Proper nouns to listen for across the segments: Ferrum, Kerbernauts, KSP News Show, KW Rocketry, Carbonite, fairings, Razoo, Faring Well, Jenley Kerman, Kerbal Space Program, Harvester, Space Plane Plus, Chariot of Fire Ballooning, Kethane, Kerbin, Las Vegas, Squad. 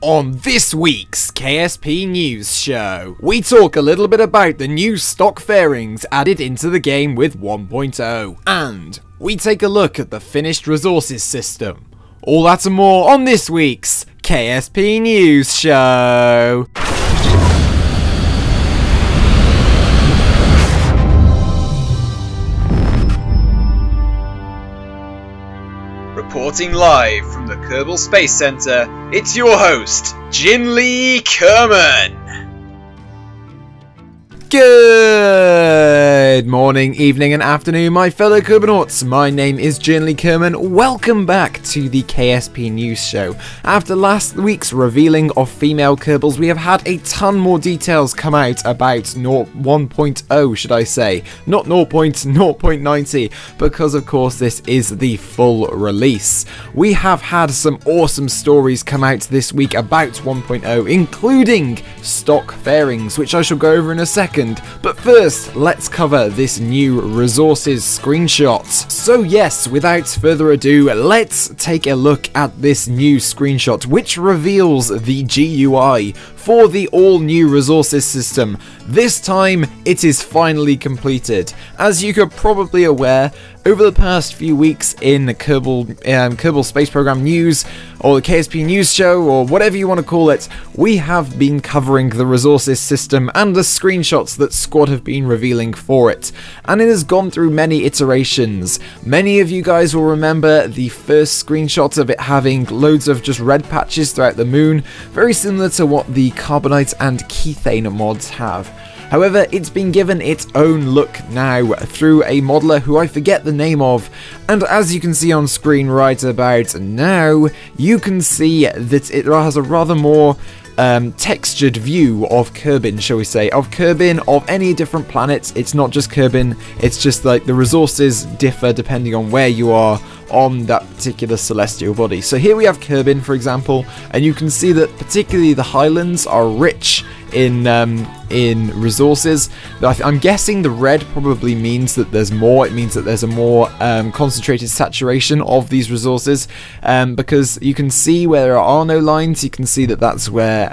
On this week's KSP News Show, we talk a little bit about the new stock fairings added into the game with 1.0, and we take a look at the finished resources system. All that and more on this week's KSP News Show. Reporting live from the Kerbal Space Center, it's your host, Jenley Kerman. Good morning, evening and afternoon, my fellow Kerbernauts. My name is Jenley Kerman. Welcome back to the KSP News Show. After last week's revealing of female Kerbals, we have had a ton more details come out about 1.0, should I say. Not 0.90, because of course this is the full release. We have had some awesome stories come out this week about 1.0, including stock fairings, which I shall go over in a second. But first, let's cover this new resources screenshot. So yes, without further ado, let's take a look at this new screenshot which reveals the GUI for the all new resources system. This time it is finally completed. As you are probably aware, over the past few weeks in the Kerbal Space Program news, or the KSP News Show, or whatever you want to call it, we have been covering the resources system and the screenshots that Squad have been revealing for it, and it has gone through many iterations. Many of you guys will remember the first screenshots of it having loads of just red patches throughout the moon, very similar to what the Carbonite and Kethane mods have. However, it's been given its own look now through a modeler who I forget the name of, and as you can see on screen right about now, you can see that it has a rather more textured view of Kerbin, shall we say, of Kerbin, of any different planets. It's not just Kerbin, it's just like the resources differ depending on where you are on that particular celestial body. So here we have Kerbin, for example, and you can see that particularly the highlands are rich in resources. I'm guessing the red probably means that there's more. It means that there's a more concentrated saturation of these resources, because you can see where there are no lines, you can see that that's where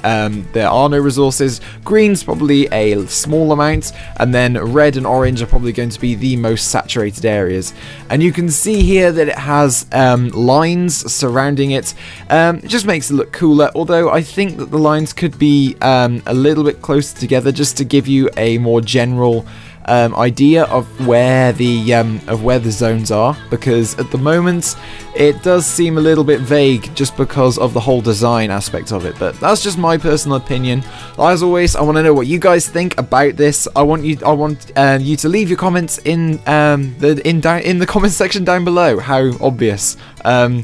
there are no resources. Green's probably a small amount, and then red and orange are probably going to be the most saturated areas. And you can see here that it has lines surrounding it. It just makes it look cooler, although I think that the lines could be a little bit closer together just to give you a more general idea of where the zones are, because at the moment it does seem a little bit vague just because of the whole design aspect of it. But that's just my personal opinion. As always, I want to know what you guys think about this. I want you to leave your comments in the comment section down below. How obvious? Leave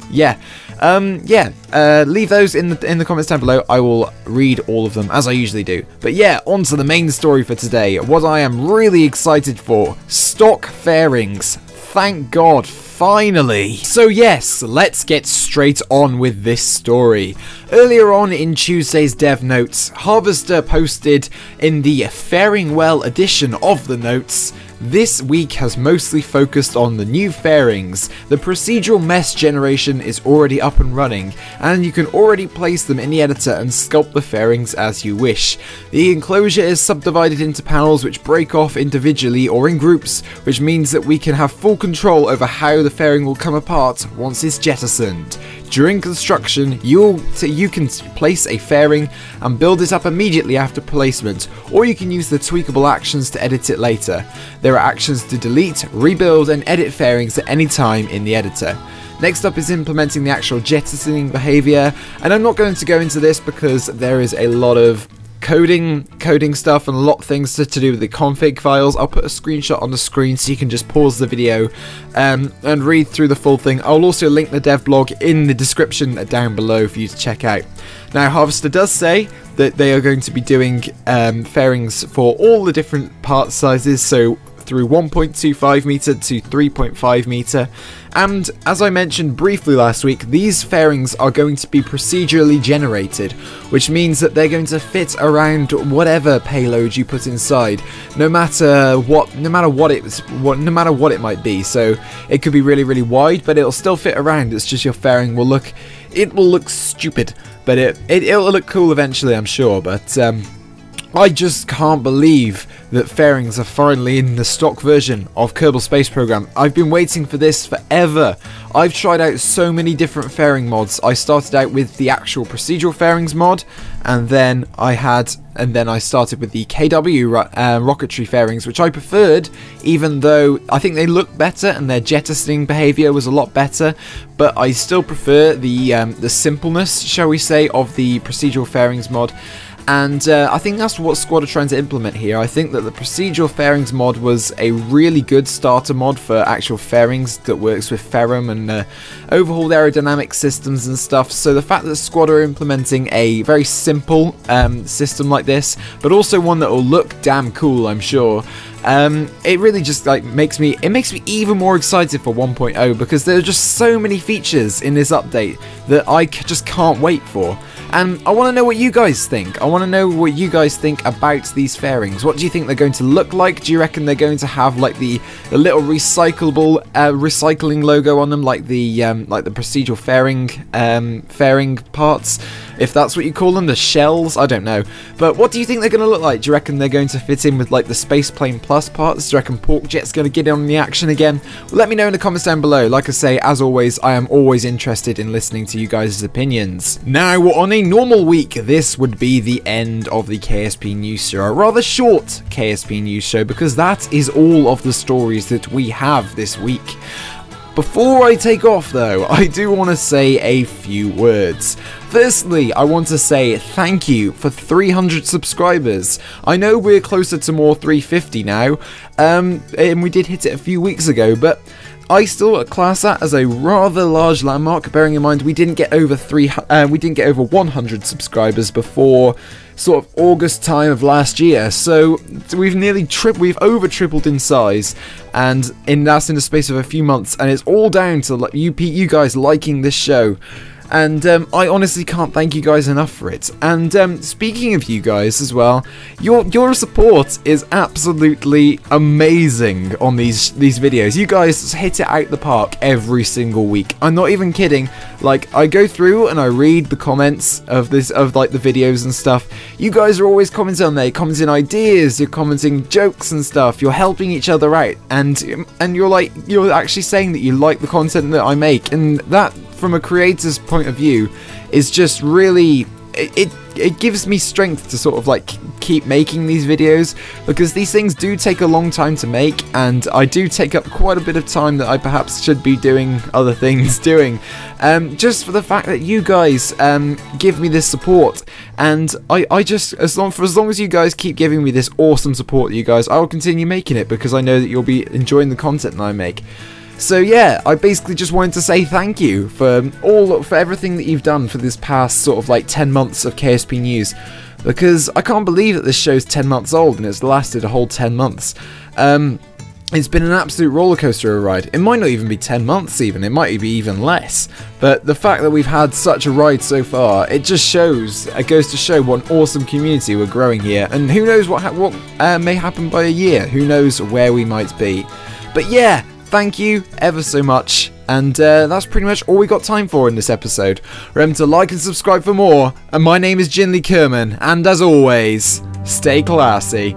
those in the comments down below. I will read all of them as I usually do. But yeah, on to the main story for today. What I am really excited for: stock fairings. Thank God, finally! So yes, let's get straight on with this story. Earlier on in Tuesday's dev notes, Harvester posted in the Faring Well edition of the notes, "This week has mostly focused on the new fairings. The procedural mesh generation is already up and running, and you can already place them in the editor and sculpt the fairings as you wish. The enclosure is subdivided into panels which break off individually or in groups, which means that we can have full control over how the fairing will come apart once it's jettisoned. During construction, you can place a fairing and build it up immediately after placement, or you can use the tweakable actions to edit it later. There are actions to delete, rebuild and edit fairings at any time in the editor." Next up is implementing the actual jettisoning behaviour, and I'm not going to go into this because there is a lot of coding stuff and a lot of things to do with the config files. I'll put a screenshot on the screen so you can just pause the video and read through the full thing. I'll also link the dev blog in the description down below for you to check out. Now, Harvester does say that they are going to be doing fairings for all the different part sizes, so through 1.25 meter to 3.5 meter. And as I mentioned briefly last week, these fairings are going to be procedurally generated, which means that they're going to fit around whatever payload you put inside, no matter what it might be. So it could be really, really wide, but it'll still fit around. It's just your fairing will look it will look stupid, but it'll look cool eventually, I'm sure. But I just can't believe that fairings are finally in the stock version of Kerbal Space Program. I've been waiting for this forever. I've tried out so many different fairing mods. I started out with the actual procedural fairings mod, and then I started with the KW Rocketry fairings, which I preferred, even though I think they look better and their jettisoning behaviour was a lot better. But I still prefer the simpleness, shall we say, of the procedural fairings mod. And I think that's what Squad are trying to implement here. I think that the procedural fairings mod was a really good starter mod for actual fairings that works with Ferrum and overhauled aerodynamic systems and stuff. So the fact that Squad are implementing a very simple system like this, but also one that will look damn cool, I'm sure. It really just like makes me even more excited for 1.0, because there are just so many features in this update that I just can't wait for. And I want to know what you guys think. I want to know what you guys think about these fairings. What do you think they're going to look like? Do you reckon they're going to have like the little recyclable recycling logo on them, like the procedural fairing parts, if that's what you call them, the shells? I don't know. But what do you think they're going to look like? Do you reckon they're going to fit in with like the Space Plane Plus parts? Do you reckon Porkjet's going to get in on the action again? Well, let me know in the comments down below. Like I say, as always, I am always interested in listening to you guys' opinions. Now, on a normal week, this would be the end of the KSP News Show. A rather short KSP News Show, because that is all of the stories that we have this week. Before I take off, though, I do want to say a few words. Firstly, I want to say thank you for 300 subscribers. I know we're closer to more 350 now, and we did hit it a few weeks ago, but I still class that as a rather large landmark, bearing in mind we didn't get over 100 subscribers before sort of August time of last year. So we've nearly over tripled in size, and that's in the space of a few months, and it's all down to you guys liking this show. And I honestly can't thank you guys enough for it. And speaking of you guys as well, your support is absolutely amazing on these videos. You guys hit it out the park every single week. I'm not even kidding. Like, I go through and I read the comments of the videos and stuff. You guys are always commenting on there. You're commenting ideas. You're commenting jokes and stuff. You're helping each other out, and you're actually saying that you like the content that I make, and that, from a creator's point of view, is just really, it gives me strength to sort of like keep making these videos, because these things do take a long time to make, and I do take up quite a bit of time that I perhaps should be doing other things just for the fact that you guys give me this support. And I just, as long as you guys keep giving me this awesome support, you guys, I will continue making it, because I know that you'll be enjoying the content that I make. So yeah, I basically just wanted to say thank you for everything that you've done for this past sort of like 10 months of KSP News, because I can't believe that this show's 10 months old and it's lasted a whole 10 months. It's been an absolute rollercoaster ride. It might not even be 10 months even, it might be even less. But the fact that we've had such a ride so far, it just shows, it goes to show what an awesome community we're growing here. And who knows what may happen by a year, who knows where we might be. But yeah, thank you ever so much, and that's pretty much all we got time for in this episode. Remember to like and subscribe for more, and my name is Jenley Kerman, and as always, stay classy.